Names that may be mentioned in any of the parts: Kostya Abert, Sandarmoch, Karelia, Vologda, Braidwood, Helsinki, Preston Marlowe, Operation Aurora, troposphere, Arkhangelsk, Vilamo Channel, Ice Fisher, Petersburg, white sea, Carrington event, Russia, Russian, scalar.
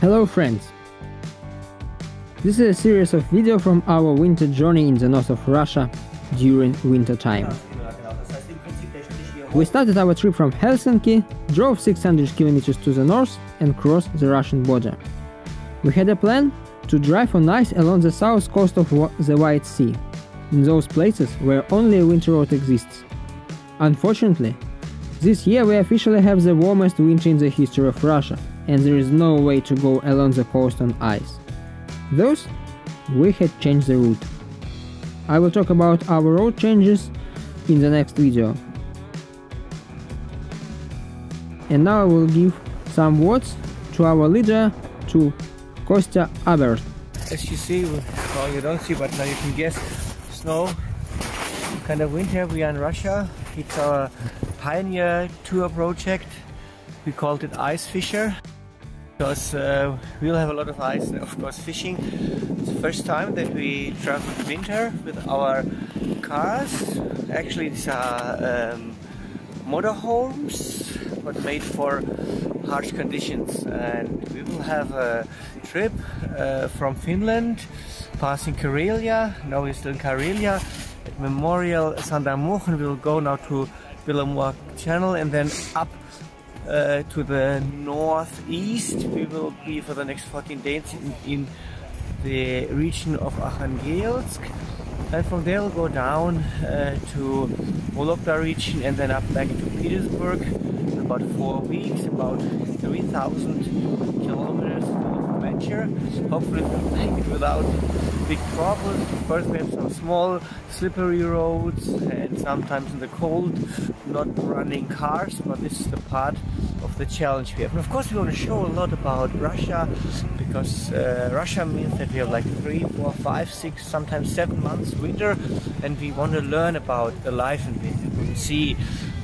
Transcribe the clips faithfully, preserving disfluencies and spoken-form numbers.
Hello friends! This is a series of video from our winter journey in the north of Russia during winter time. We started our trip from Helsinki, drove six hundred kilometers to the north and crossed the Russian border. We had a plan to drive on ice along the south coast of the White Sea, in those places where only a winter road exists. Unfortunately, this year we officially have the warmest winter in the history of Russia, and there is no way to go along the coast on ice. Thus, we had changed the route. I will talk about our road changes in the next video. And now I will give some words to our leader, to Kostya Abert. As you see, well, you don't see, but now you can guess, snow, kind of winter. We are in Russia. It's our pioneer tour project. We called it Ice Fisher because uh, we'll have a lot of ice and of course fishing. It's the first time that we traveled winter with our cars. Actually these are um, motorhomes, but made for harsh conditions, and we will have a trip uh, from Finland, passing Karelia. Now we're still in Karelia, at Memorial Sandarmoch, and we'll go now to Vilamo Channel and then up Uh, to the northeast. We will be for the next fourteen days in, in the region of Arkhangelsk, and from there we'll go down uh, to Vologda region and then up back to Petersburg in about four weeks, about three thousand kilometers of adventure. Hopefully we'll make it without big problems. First we have some small slippery roads and sometimes in the cold not running cars, but this is the part of the challenge we have. And of course we want to show a lot about Russia, because uh, Russia means that we have like three, four, five, six, sometimes seven months winter, and we want to learn about the life in winter. We see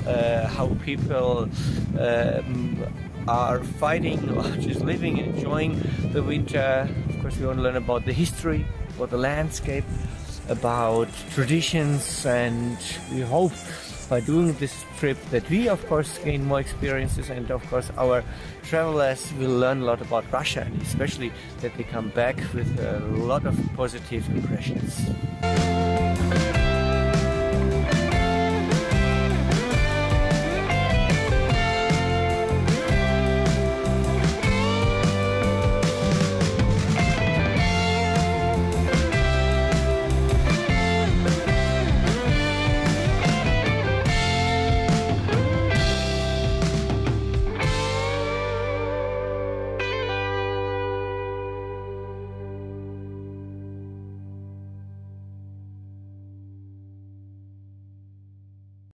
uh, how people uh, are fighting or just living and enjoying the winter. Of course we want to learn about the history, about the landscape, about traditions, and we hope by doing this trip that we of course gain more experiences, and of course our travelers will learn a lot about Russia, and especially that they come back with a lot of positive impressions.